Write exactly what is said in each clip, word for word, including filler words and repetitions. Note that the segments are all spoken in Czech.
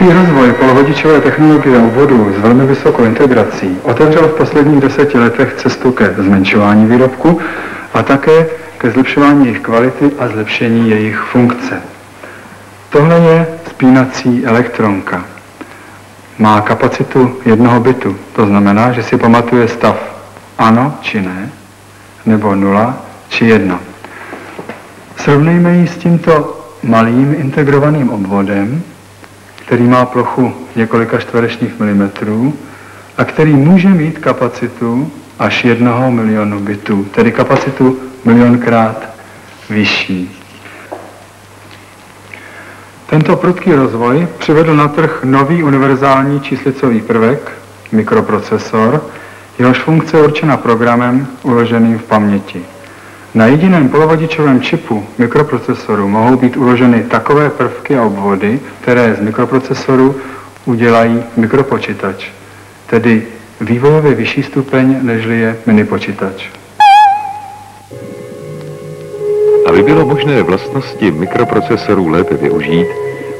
Rychlý rozvoj polovodičové technologie obvodu s velmi vysokou integrací otevřel v posledních deseti letech cestu ke zmenšování výrobku a také ke zlepšování jejich kvality a zlepšení jejich funkce. Tohle je spínací elektronka. Má kapacitu jednoho bitu, to znamená, že si pamatuje stav ano či ne, nebo nula či jedna. Srovnejme ji s tímto malým integrovaným obvodem, který má plochu několika čtverečních milimetrů a který může mít kapacitu až jednoho milionu bitů, tedy kapacitu milionkrát vyšší. Tento prudký rozvoj přivedl na trh nový univerzální číslicový prvek, mikroprocesor, jehož funkce je určena programem uloženým v paměti. Na jediném polovodičovém čipu mikroprocesoru mohou být uloženy takové prvky a obvody, které z mikroprocesoru udělají mikropočítač, tedy vývojově vyšší stupeň, nežli je minipočítač. Aby bylo možné vlastnosti mikroprocesorů lépe využít,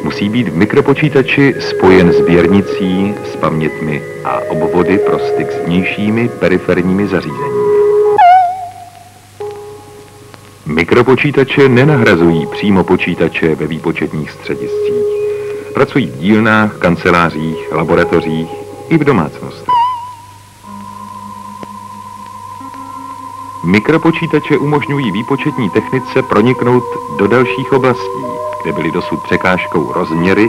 musí být v mikropočítači spojen sběrnicí s pamětmi a obvody pro styk s vnějšími periferními zařízeními. Mikropočítače nenahrazují přímo počítače ve výpočetních střediscích. Pracují v dílnách, kancelářích, laboratořích i v domácnostech. Mikropočítače umožňují výpočetní technice proniknout do dalších oblastí, kde byly dosud překážkou rozměry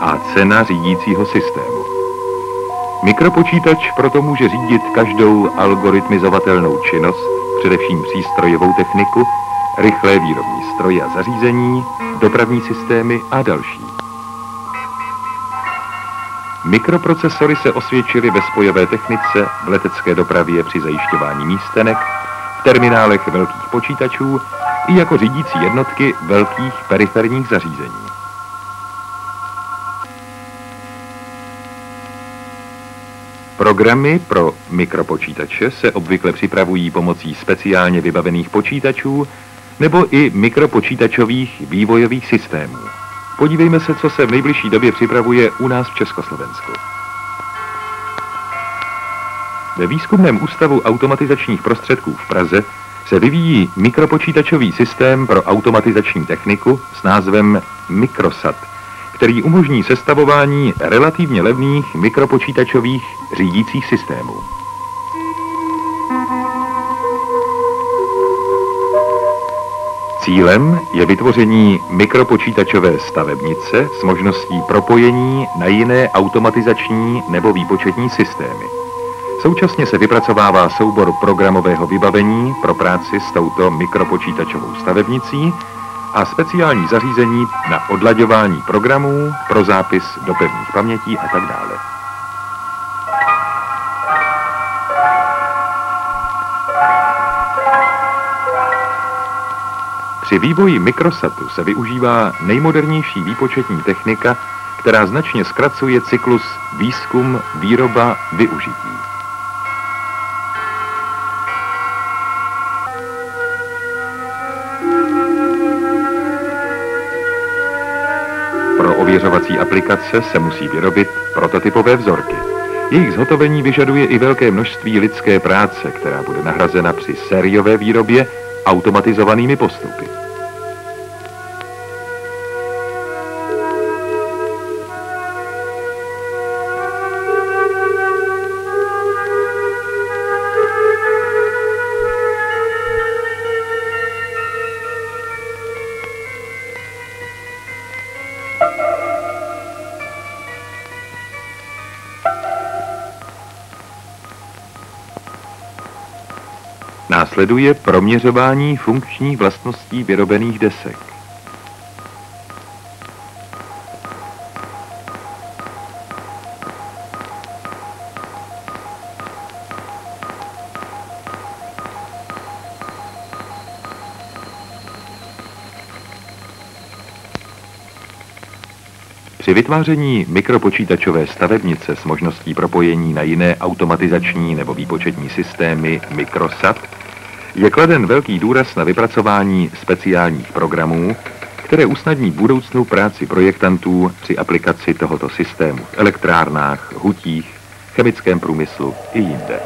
a cena řídícího systému. Mikropočítač proto může řídit každou algoritmizovatelnou činnost, především přístrojovou techniku, rychlé výrobní stroje a zařízení, dopravní systémy a další. Mikroprocesory se osvědčily ve spojové technice, v letecké dopravě při zajišťování místenek, v terminálech velkých počítačů i jako řídící jednotky velkých periferních zařízení. Programy pro mikropočítače se obvykle připravují pomocí speciálně vybavených počítačů nebo i mikropočítačových vývojových systémů. Podívejme se, co se v nejbližší době připravuje u nás v Československu. Ve Výzkumném ústavu automatizačních prostředků v Praze se vyvíjí mikropočítačový systém pro automatizační techniku s názvem Mikrosat, který umožní sestavování relativně levných mikropočítačových řídících systémů. Cílem je vytvoření mikropočítačové stavebnice s možností propojení na jiné automatizační nebo výpočetní systémy. Současně se vypracovává soubor programového vybavení pro práci s touto mikropočítačovou stavebnicí a speciální zařízení na odlaďování programů pro zápis do pevných pamětí a tak dále. Při vývoji Mikrosatu se využívá nejmodernější výpočetní technika, která značně zkracuje cyklus výzkum, výroba, využití. Ověřovací aplikace se musí vyrobit prototypové vzorky. Jejich zhotovení vyžaduje i velké množství lidské práce, která bude nahrazena při sériové výrobě automatizovanými postupy. Následuje proměřování funkčních vlastností vyrobených desek. Při vytváření mikropočítačové stavebnice s možností propojení na jiné automatizační nebo výpočetní systémy Mikrosat je kladen velký důraz na vypracování speciálních programů, které usnadní budoucnou práci projektantů při aplikaci tohoto systému v elektrárnách, hutích, chemickém průmyslu i jinde.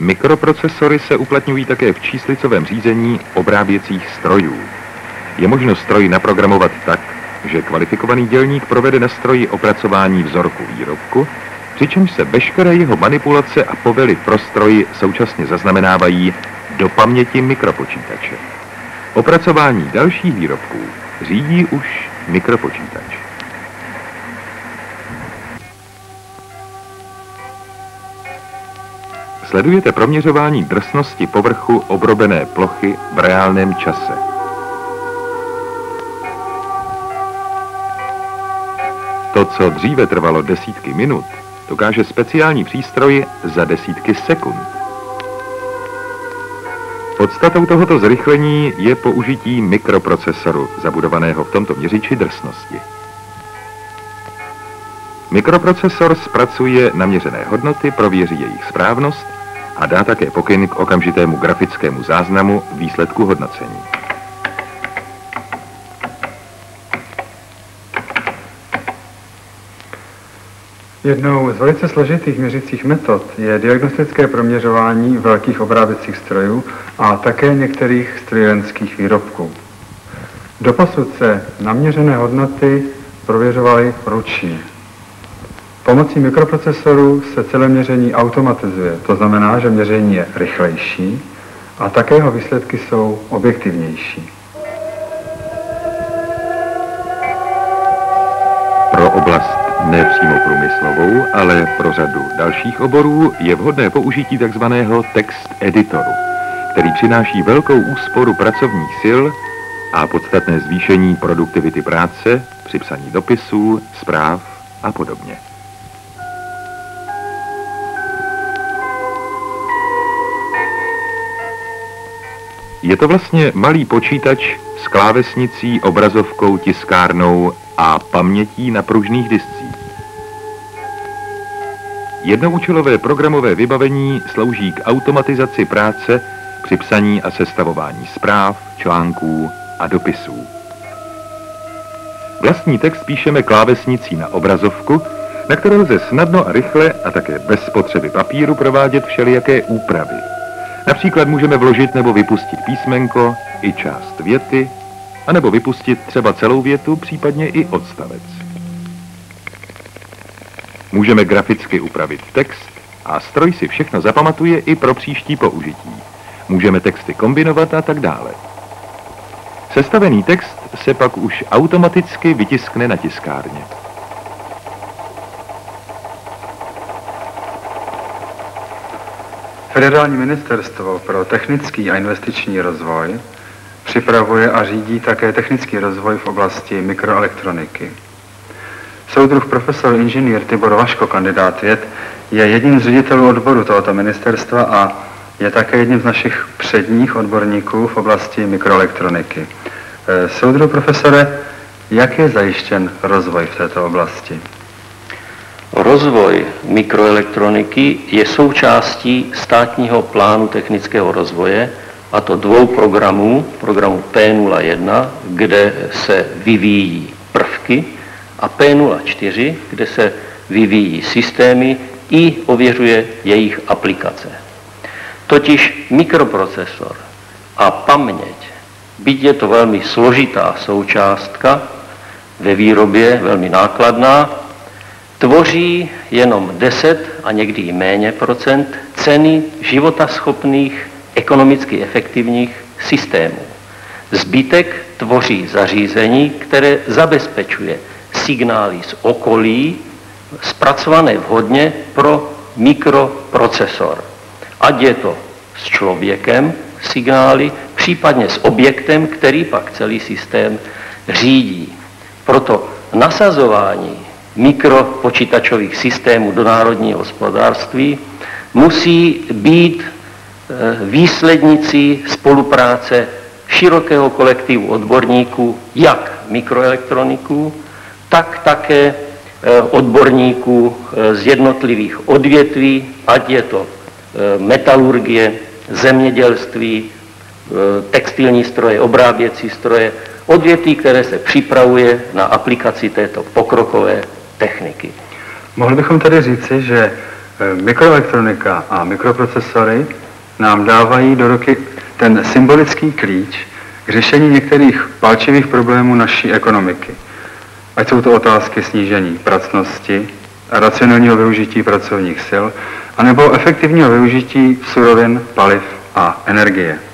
Mikroprocesory se uplatňují také v číslicovém řízení obráběcích strojů. Je možno stroj naprogramovat tak, že kvalifikovaný dělník provede na stroji opracování vzorku výrobku, přičemž se veškeré jeho manipulace a povely pro stroji současně zaznamenávají do paměti mikropočítače. Opracování dalších výrobků řídí už mikropočítač. Sledujete proměřování drsnosti povrchu obrobené plochy v reálném čase. To, co dříve trvalo desítky minut, dokáže speciální přístroji za desítky sekund. Podstatou tohoto zrychlení je použití mikroprocesoru, zabudovaného v tomto měřiči drsnosti. Mikroprocesor zpracuje naměřené hodnoty, prověří jejich správnost a dá také pokyn k okamžitému grafickému záznamu výsledku hodnocení. Jednou z velice složitých měřicích metod je diagnostické proměřování velkých obráběcích strojů a také některých strojírenských výrobků. Doposud se naměřené hodnoty prověřovaly ručně. Pomocí mikroprocesorů se celé měření automatizuje, to znamená, že měření je rychlejší a také jeho výsledky jsou objektivnější. Pro oblast ne přímo průmyslovou, ale pro řadu dalších oborů je vhodné použití tzv. Text editoru, který přináší velkou úsporu pracovních sil a podstatné zvýšení produktivity práce při psaní dopisů, zpráv a podobně. Je to vlastně malý počítač s klávesnicí, obrazovkou, tiskárnou a pamětí na pružných discích. Jednoúčelové programové vybavení slouží k automatizaci práce při psaní a sestavování zpráv, článků a dopisů. Vlastní text píšeme klávesnicí na obrazovku, na které lze snadno a rychle a také bez potřeby papíru provádět všelijaké úpravy. Například můžeme vložit nebo vypustit písmenko i část věty, anebo vypustit třeba celou větu, případně i odstavec. Můžeme graficky upravit text a stroj si všechno zapamatuje i pro příští použití. Můžeme texty kombinovat a tak dále. Sestavený text se pak už automaticky vytiskne na tiskárně. Federální ministerstvo pro technický a investiční rozvoj připravuje a řídí také technický rozvoj v oblasti mikroelektroniky. Soudruh profesor inženýr Tibor Vaško, kandidát věd, je jedním z ředitelů odboru tohoto ministerstva a je také jedním z našich předních odborníků v oblasti mikroelektroniky. Soudruh profesore, jak je zajištěn rozvoj v této oblasti? Rozvoj mikroelektroniky je součástí státního plánu technického rozvoje, a to dvou programů, programu P nula jedna, kde se vyvíjí prvky, a P nula čtyři, kde se vyvíjí systémy i ověřuje jejich aplikace. Totiž mikroprocesor a paměť, byť je to velmi složitá součástka ve výrobě, velmi nákladná, tvoří jenom deset a někdy i méně procent ceny životaschopných, ekonomicky efektivních systémů. Zbytek tvoří zařízení, které zabezpečuje signály z okolí, zpracované vhodně pro mikroprocesor. Ať je to s člověkem signály, případně s objektem, který pak celý systém řídí. Proto nasazování mikropočítačových systémů do národního hospodářství musí být výslednicí spolupráce širokého kolektivu odborníků, jak mikroelektroniků, tak také odborníků z jednotlivých odvětví, ať je to metalurgie, zemědělství, textilní stroje, obráběcí stroje, odvětví, které se připravuje na aplikaci této pokrokové techniky. Mohli bychom tedy říci, že mikroelektronika a mikroprocesory nám dávají do ruky ten symbolický klíč k řešení některých palčivých problémů naší ekonomiky. Ať jsou to otázky snížení pracnosti, racionálního využití pracovních sil, anebo efektivního využití surovin, paliv a energie.